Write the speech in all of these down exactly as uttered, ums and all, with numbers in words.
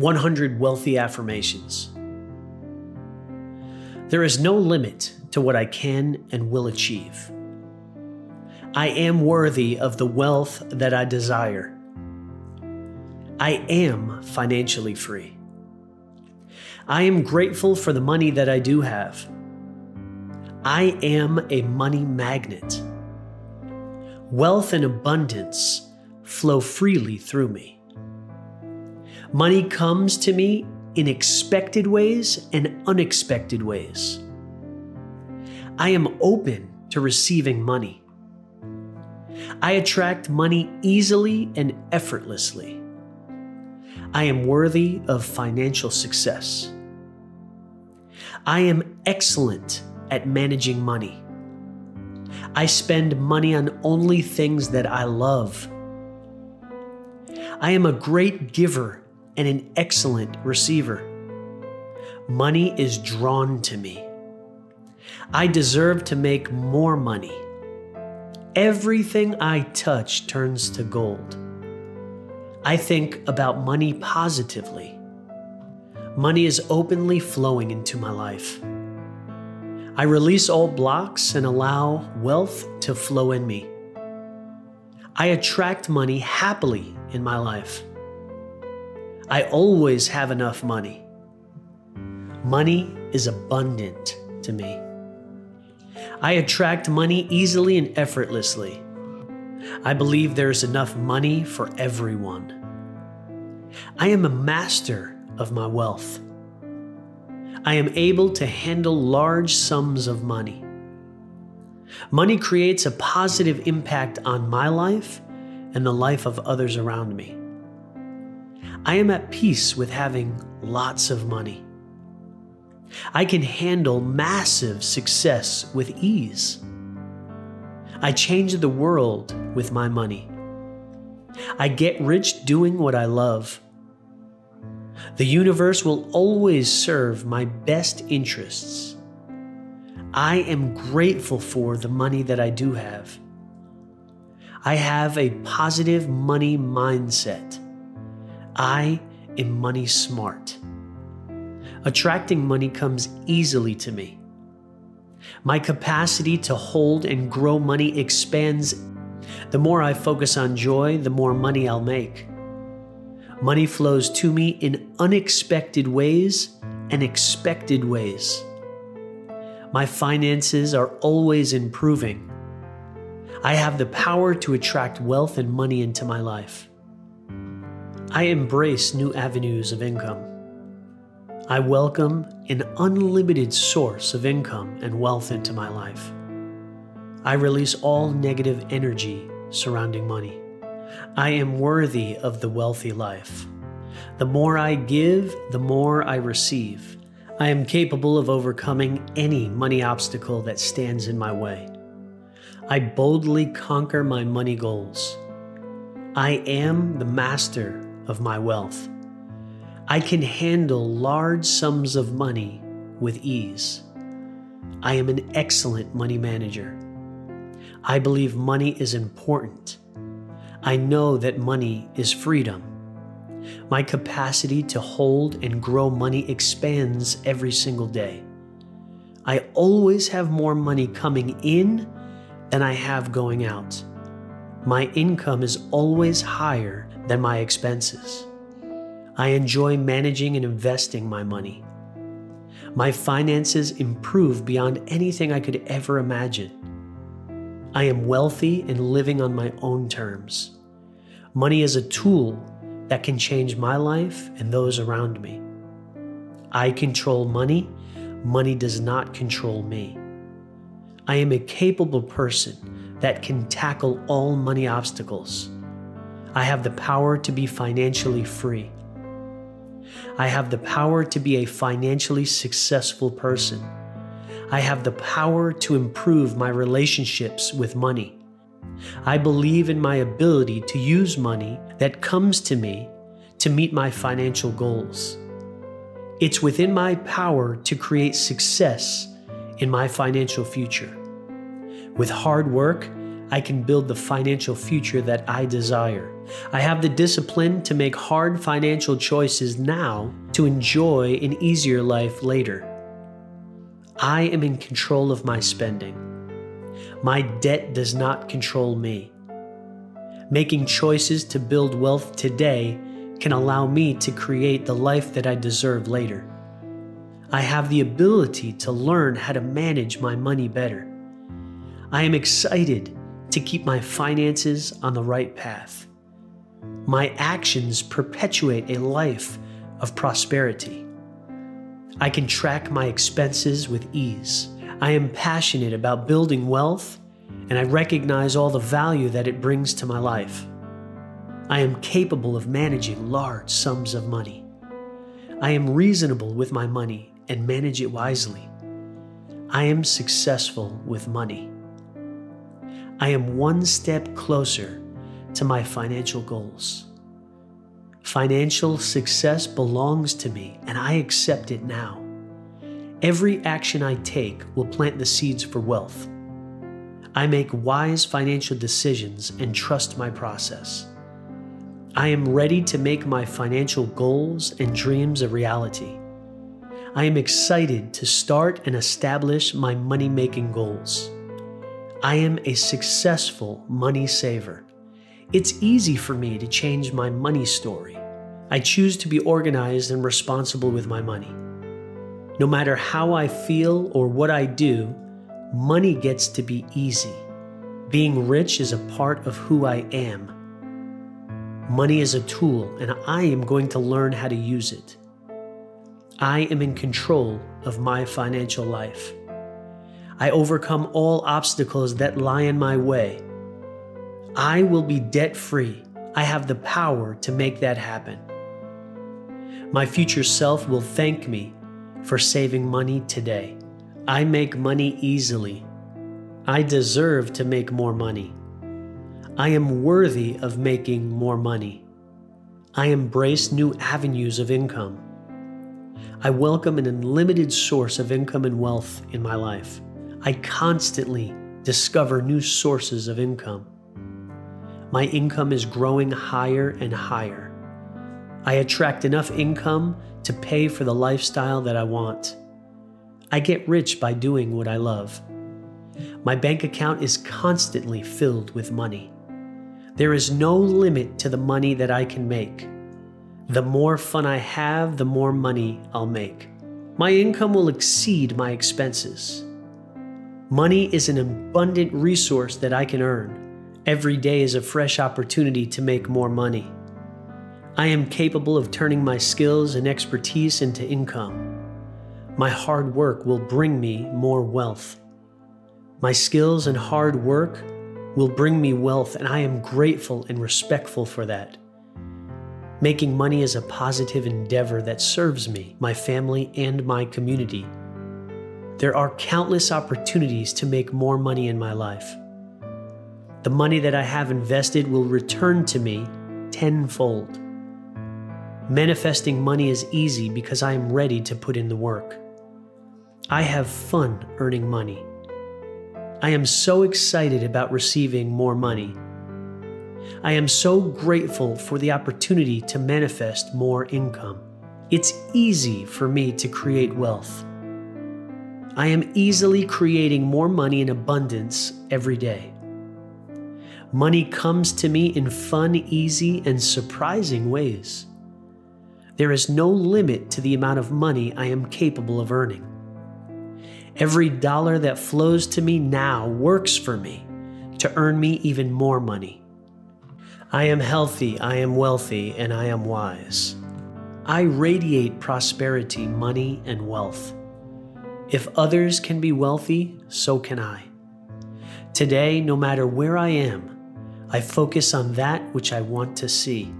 one hundred Wealthy Affirmations. There is no limit to what I can and will achieve. I am worthy of the wealth that I desire. I am financially free. I am grateful for the money that I do have. I am a money magnet. Wealth and abundance flow freely through me. Money comes to me in expected ways and unexpected ways. I am open to receiving money. I attract money easily and effortlessly. I am worthy of financial success. I am excellent at managing money. I spend money on only things that I love. I am a great giver and an excellent receiver. Money is drawn to me. I deserve to make more money. Everything I touch turns to gold. I think about money positively. Money is openly flowing into my life. I release all blocks and allow wealth to flow in me. I attract money happily in my life. I always have enough money. Money is abundant to me. I attract money easily and effortlessly. I believe there is enough money for everyone. I am a master of my wealth. I am able to handle large sums of money. Money creates a positive impact on my life and the life of others around me. I am at peace with having lots of money. I can handle massive success with ease. I change the world with my money. I get rich doing what I love. The universe will always serve my best interests. I am grateful for the money that I do have. I have a positive money mindset. I am money smart. Attracting money comes easily to me. My capacity to hold and grow money expands. The more I focus on joy, the more money I'll make. Money flows to me in unexpected ways and expected ways. My finances are always improving. I have the power to attract wealth and money into my life. I embrace new avenues of income. I welcome an unlimited source of income and wealth into my life. I release all negative energy surrounding money. I am worthy of the wealthy life. The more I give, the more I receive. I am capable of overcoming any money obstacle that stands in my way. I boldly conquer my money goals. I am the master of my wealth. I can handle large sums of money with ease. I am an excellent money manager. I believe money is important. I know that money is freedom. My capacity to hold and grow money expands every single day. I always have more money coming in than I have going out. My income is always higher than my expenses. I enjoy managing and investing my money. My finances improve beyond anything I could ever imagine. I am wealthy and living on my own terms. Money is a tool that can change my life and those around me. I control money. Money does not control me. I am a capable person that can tackle all money obstacles. I have the power to be financially free. I have the power to be a financially successful person. I have the power to improve my relationships with money. I believe in my ability to use money that comes to me to meet my financial goals. It's within my power to create success in my financial future. With hard work, I can build the financial future that I desire. I have the discipline to make hard financial choices now to enjoy an easier life later. I am in control of my spending. My debt does not control me. Making choices to build wealth today can allow me to create the life that I deserve later. I have the ability to learn how to manage my money better. I am excited to keep my finances on the right path. My actions perpetuate a life of prosperity. I can track my expenses with ease. I am passionate about building wealth, and I recognize all the value that it brings to my life. I am capable of managing large sums of money. I am reasonable with my money and manage it wisely. I am successful with money. I am one step closer to my financial goals. Financial success belongs to me, and I accept it now. Every action I take will plant the seeds for wealth. I make wise financial decisions and trust my process. I am ready to make my financial goals and dreams a reality. I am excited to start and establish my money-making goals. I am a successful money saver. It's easy for me to change my money story. I choose to be organized and responsible with my money. No matter how I feel or what I do, money gets to be easy. Being rich is a part of who I am. Money is a tool, and I am going to learn how to use it. I am in control of my financial life. I overcome all obstacles that lie in my way. I will be debt-free. I have the power to make that happen. My future self will thank me for saving money today. I make money easily. I deserve to make more money. I am worthy of making more money. I embrace new avenues of income. I welcome an unlimited source of income and wealth in my life. I constantly discover new sources of income. My income is growing higher and higher. I attract enough income to pay for the lifestyle that I want. I get rich by doing what I love. My bank account is constantly filled with money. There is no limit to the money that I can make. The more fun I have, the more money I'll make. My income will exceed my expenses. Money is an abundant resource that I can earn. Every day is a fresh opportunity to make more money. I am capable of turning my skills and expertise into income. My hard work will bring me more wealth. My skills and hard work will bring me wealth, and I am grateful and respectful for that. Making money is a positive endeavor that serves me, my family, and my community. There are countless opportunities to make more money in my life. The money that I have invested will return to me tenfold. Manifesting money is easy because I am ready to put in the work. I have fun earning money. I am so excited about receiving more money. I am so grateful for the opportunity to manifest more income. It's easy for me to create wealth. I am easily creating more money in abundance every day. Money comes to me in fun, easy, and surprising ways. There is no limit to the amount of money I am capable of earning. Every dollar that flows to me now works for me to earn me even more money. I am healthy, I am wealthy, and I am wise. I radiate prosperity, money, and wealth. If others can be wealthy, so can I. Today, no matter where I am, I focus on that which I want to see.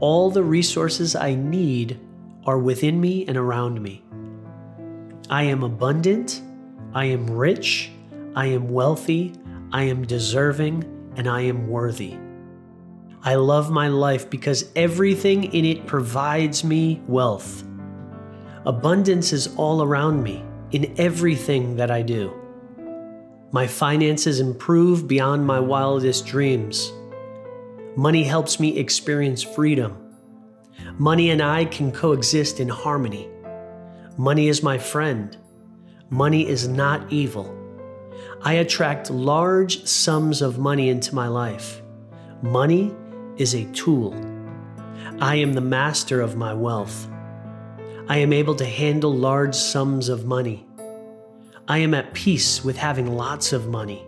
All the resources I need are within me and around me. I am abundant, I am rich, I am wealthy, I am deserving, and I am worthy. I love my life because everything in it provides me wealth. Abundance is all around me in everything that I do. My finances improve beyond my wildest dreams. Money helps me experience freedom. Money and I can coexist in harmony. Money is my friend. Money is not evil. I attract large sums of money into my life. Money is a tool. I am the master of my wealth. I am able to handle large sums of money. I am at peace with having lots of money.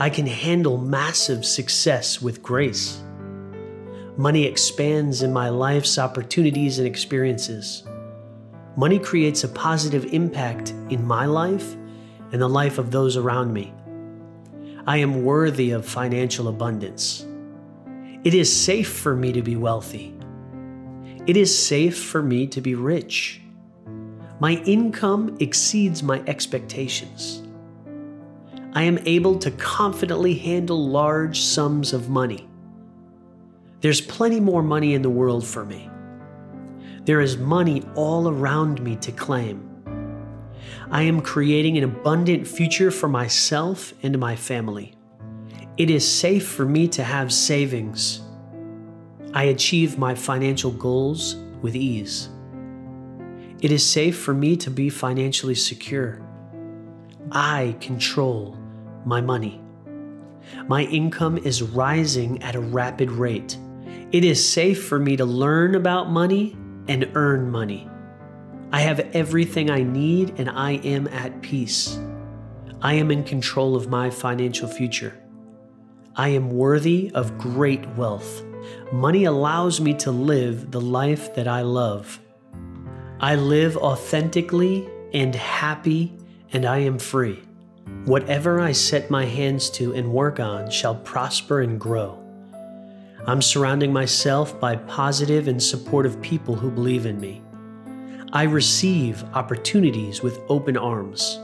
I can handle massive success with grace. Money expands in my life's opportunities and experiences. Money creates a positive impact in my life and the life of those around me. I am worthy of financial abundance. It is safe for me to be wealthy. It is safe for me to be rich. My income exceeds my expectations. I am able to confidently handle large sums of money. There's plenty more money in the world for me. There is money all around me to claim. I am creating an abundant future for myself and my family. It is safe for me to have savings. I achieve my financial goals with ease. It is safe for me to be financially secure. I control my money. My income is rising at a rapid rate. It is safe for me to learn about money and earn money. I have everything I need and I am at peace. I am in control of my financial future. I am worthy of great wealth. Money allows me to live the life that I love. I live authentically and happy, and I am free. Whatever I set my hands to and work on shall prosper and grow. I'm surrounding myself by positive and supportive people who believe in me. I receive opportunities with open arms.